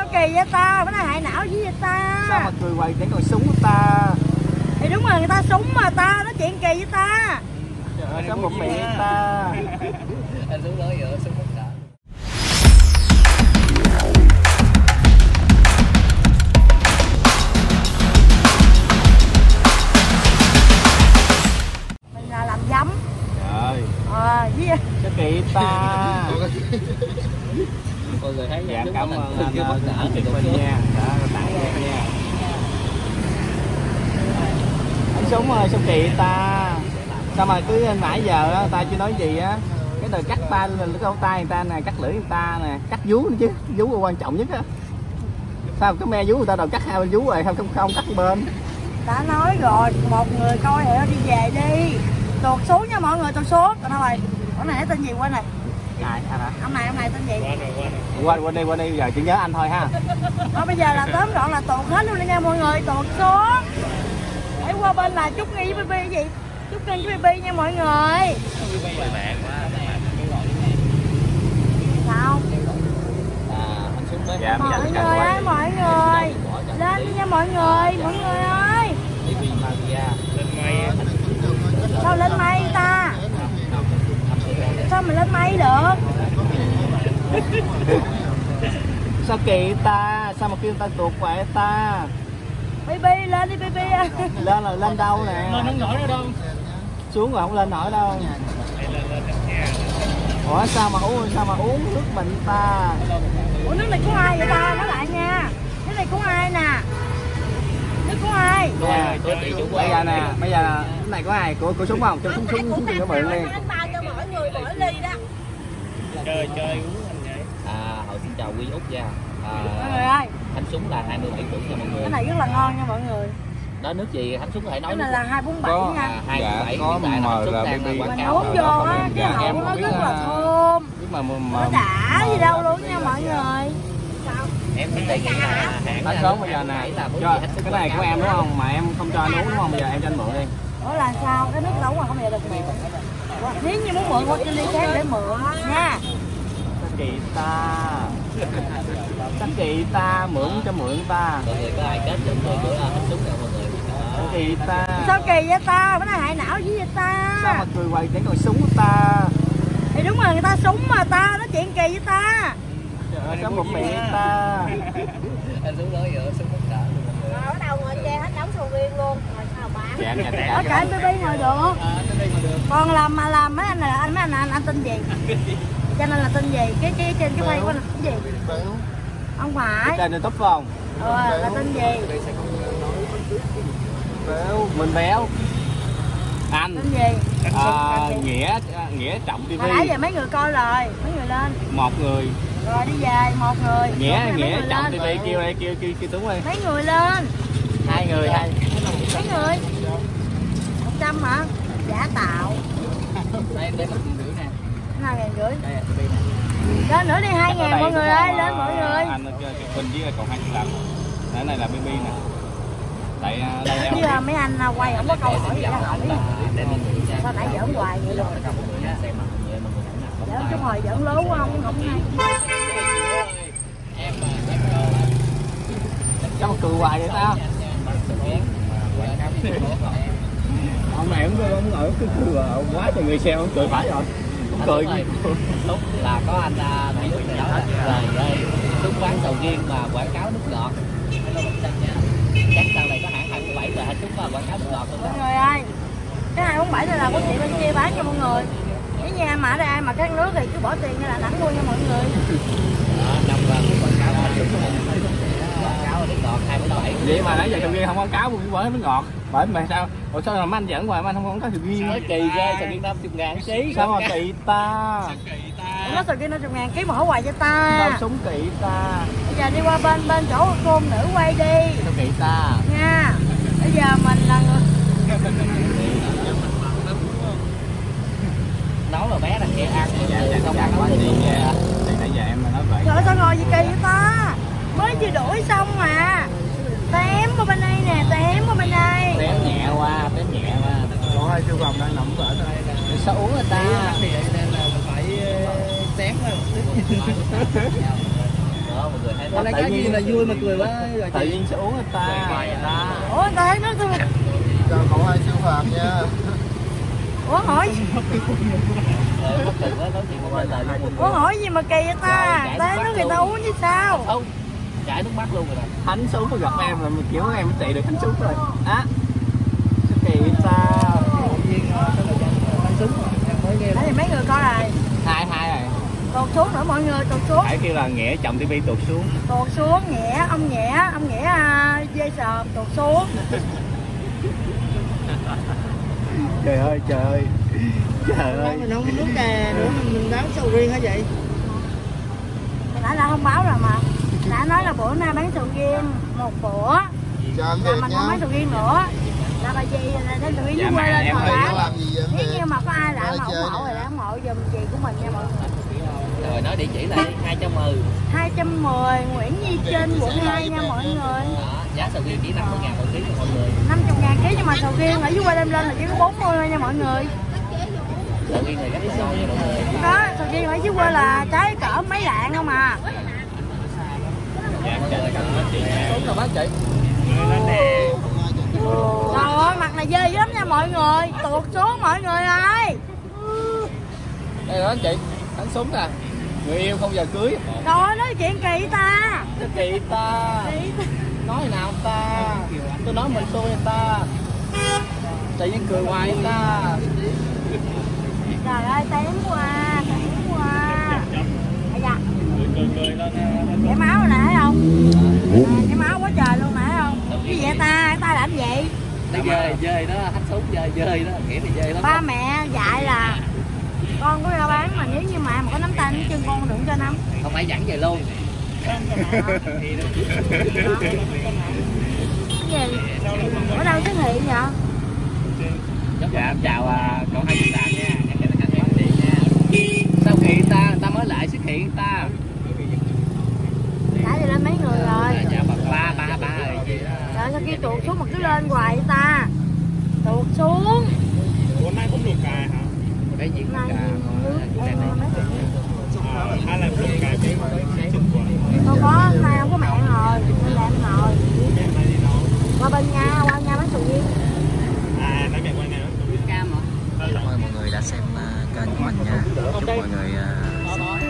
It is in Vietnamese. sao kỳ vậy ta, bữa nay hại não với vậy ta. Sao mà cười hoài để còn súng của ta. Thì đúng rồi, người ta súng mà ta, nói chuyện kỳ với ta. Trời ơi, sao một miệng ta. Anh súng nói vậy, súng không sợ. Mình là làm giấm. Trời ơi. Sao kỳ ta. Mọi người thấy dạ, cảm ơn anh đã tặng mình nha, đã tặng em nha. Anh Súng ơi sao kỳ ta, sao mà cứ nãy giờ đó, ta chưa nói gì á, cái đời cắt ta lưỡi tay người ta nè, cắt lưỡi người ta nè, cắt vú nữa chứ, vú là quan trọng nhất á. Sao cái me vú người ta đầu cắt hai bên vú rồi, không cắt bên. Đã nói rồi, một người coi hiểu đi về đi, tuột xuống nha mọi người, tuột xuống. Còn thôi, con này tên gì quên này. Này, ông này tên gì? Quên đi, giờ chỉ nhớ anh thôi ha. Thôi bây giờ là tóm gọn là tuột hết luôn đi nha mọi người, tuột xuống. Hãy qua bên là Trúc Nghi với BB gì? Trúc Nghi với BB nha mọi người. Sao? Mọi người ơi, lên đi nha mọi người ơi. Sao lên mây ta? Sao mình lên mây được? Sao kỳ ta? Sao mà kêu ta tuột quẹ ta? Baby lên đi baby. Lên là lên đâu nè? Lên không nổi nữa đâu. Xuống rồi không lên nổi đâu. Ủa sao mà uống nước mình ta? Ủa nước này của ai vậy ta? Nói lại nha. Nước này của ai nè? Nước của ai? Nè, bây giờ nè, cái này của ai? Của Súng không? Cho Súng cho mọi người. Mỗi ly đó. Chơi uống anh vậy. À, hồi xin chào Quy Út nha. Mọi người ơi. Khánh Súng là 27 tuổi nha mọi người. Cái này rất là ngon nha mọi người. Đó nước gì Khánh Súng có thể nói. Cái này là 247 nha. 247 hiện tại Súng đang quảng cáo. Uống vô á, cái hậu nó rất là thơm. Nó đã gì đâu luôn nha mọi người. Em xin đề nghị là nói sớm bây giờ nè. Cái này của em đúng không? Mà em không cho anh uống đúng không? Giờ em cho anh mượn đi. Ủa là sao? Cái nước nấu mà không hề được mượn. Nếu như muốn mượn qua trên ly khác để mượn nha. Sao kỳ ta, mượn cho mượn ta. Mọi người có ai kết được rồi của Khánh Súng rồi mọi người. Sao kỳ ta. Sao kỳ vậy ta, bữa nay hại não với vậy ta. Sao mà cười hoài để còn súng của ta. Thì đúng rồi, người ta súng mà ta, nói chuyện kỳ với ta. Trời ơi, sao một miệng ta. Anh Súng nói vậy, Súng không sợ. Ở đầu ngồi che hết đóng sầu riêng luôn. Dạ, ở cả BB ngồi được. Còn làm mà làm mấy anh là mấy anh tin gì? Cho nên là tin gì? Cái trên cái quay của anh là tin gì? Không phải. Trên YouTube không? Là tin gì? Béo, mình béo. Anh. Tin gì? Nghĩa Trọng TV. Hồi nãy giờ mấy người coi rồi, mấy người lên. Một người. Rồi đi về một người. Nghĩa Trọng TV kêu đây kêu Tuấn ơi. Mấy người lên? Hai người. Mấy người? 100 hả? Giả tạo. Đây em để 1,5 triệu nè. 2,5 triệu. Lên nữa đi 2,000 mọi người ơi, lên mọi người. Anh Bình với còn 2,5. Cái này là BB nè. Tại đây chứ mấy anh quay không có câu hỏi gì đâu. Sao nãy giỡn hoài vậy luôn. Giỡn chút hồi giỡn lố không hay. Sao cười hoài vậy ta? Ông này cũng ngồi cứ cười quá trời người xem cũng cười phải rồi. Cũng cười lúc là có anh Mỹ Đức này đó đây đúng quán sầu riêng mà quảng cáo nước ngọt. Chắc sau này có hãng 247 là đúng mà quảng cáo nước ngọt luôn. Mọi người ơi, cái 247 này là có chị bên kia bán cho mọi người. Cái nhà mà ở đây ai mà khát nước thì cứ bỏ tiền ra là lãnh luôn nha mọi người. Đó, trong quảng cáo vậy mà nãy giờ sầu riêng không có cáo cũng bởi mới ngọt. Bởi mà sao? Ủa sao mà anh dẫn hoài mà anh không có sầu riêng? Nói kỳ ghê, sầu riêng 50.000 ký. Sao mà kỳ ta? Em nói sầu riêng 50.000 ký mà hỏi hoài cho ta. Đâu súng kỳ ta. Bây giờ đi qua bên chỗ cô nữ quay đi. Sao kỳ ta? Nha. Bây giờ mình là nấu là bé là kia ăn. Không ăn quá đi nha. Thì nãy giờ em nói vậy. Trời sao ngồi gì kỳ vậy ta? Mới vừa đuổi xong mà. Tém qua bên đây nè, tém qua bên đây. Tém nhẹ qua. Có hai siêu vòng đang nằm vỡ đây. Sao uống người ta? Đặc biệt nên là phải tém ra một tí. Còn này cái gì là vui mà cười quá. Tự nhiên sẽ uống người ta. Ủa người ta thấy nó thôi. Cho cậu hai siêu phạt nha. Ủa hỏi. Ủa hỏi gì mà kỳ vậy ta? Tới nước người ta uống chứ sao? Không. Chảy nước mắt luôn rồi nè. Khánh xuống mà gặp em là mình kiểu em tị được Khánh xuống rồi. Á. Kỳ vậy ta? Đó thì mấy người coi rồi. Hai rồi. Tuột xuống nữa mọi người, tuột xuống. Phải kêu là Nghĩa chồng tivi tuột xuống. Tuột xuống Nghĩa, ông Nghĩa dây sờm tuột xuống. Trời ơi, trời ơi. Trời ơi. Mình không nước cà nữa mình bán sầu riêng hả vậy? Hồi nãy là không báo rồi mà. Đã nói là bữa nay bán sầu riêng một bữa. Là mình không bán sầu riêng nữa. Là bà chị là đến tụi nó quay lên hồi bán. Nếu như mà có ai lại mà ủng hộ thì đã ủng hộ giùm chị của mình nha mọi người. Rồi nói địa chỉ là 210. 210 Nguyễn Duy Trinh, quận 2 nha mọi người. Giá sầu riêng chỉ 50.000 một ký mọi người. 50.000 ký nhưng mà sầu riêng ở dưới quay đem lên là chỉ có 40 thôi nha mọi người. Sầu riêng này rất sôi nha mọi người. Đó, sầu riêng ở dưới quê là trái cỡ mấy lạng không à. Xuống bác chị. Trời ơi, mặt này dê lắm nha mọi người. Tuột xuống mọi người ơi. Đây đó anh chị, anh súng nè. Người yêu không giờ cưới. Rồi nói chuyện kỳ ta. Kỳ ta. Nói nào ta. Tôi nói mình xui ta. Tự nhiên cười hoài ta. Trời ơi, tém quá. Ây da. Chảy máu rồi nè thấy không? Chảy máu quá trời luôn nè thấy không? Cái gì vậy ta? Ta làm gì? Dơi đó, hách súng dơi đó, nghĩa là dơi đó. Ba mẹ dạy là con có ra bán mà nếu như mà có nắm tay nắm chân con đừng cho nắm. Không phải dẫn về luôn. Cái gì? Ở đâu xuất hiện vậy? Dạ em chào cậu hai chị Tạm nha. Sau khi người ta mới lại xuất hiện ta. Đã đi lên mấy người rồi. Dạ ba rồi chị. Trời sao kia tuột xuống mà cứ lên hoài vậy ta. Tuột xuống. Hôm nay cũng luộc cà hả? Cái gì cà. Hay là luộc cà chứ. Không có, hôm nay không có mẹ rồi, nên là em ngồi. Qua bên Nga, bán sầu riêng. À, nói mẹ qua Nga. Cam hả? Cảm ơn mọi người đã xem kênh của mình nha. Chúc mọi người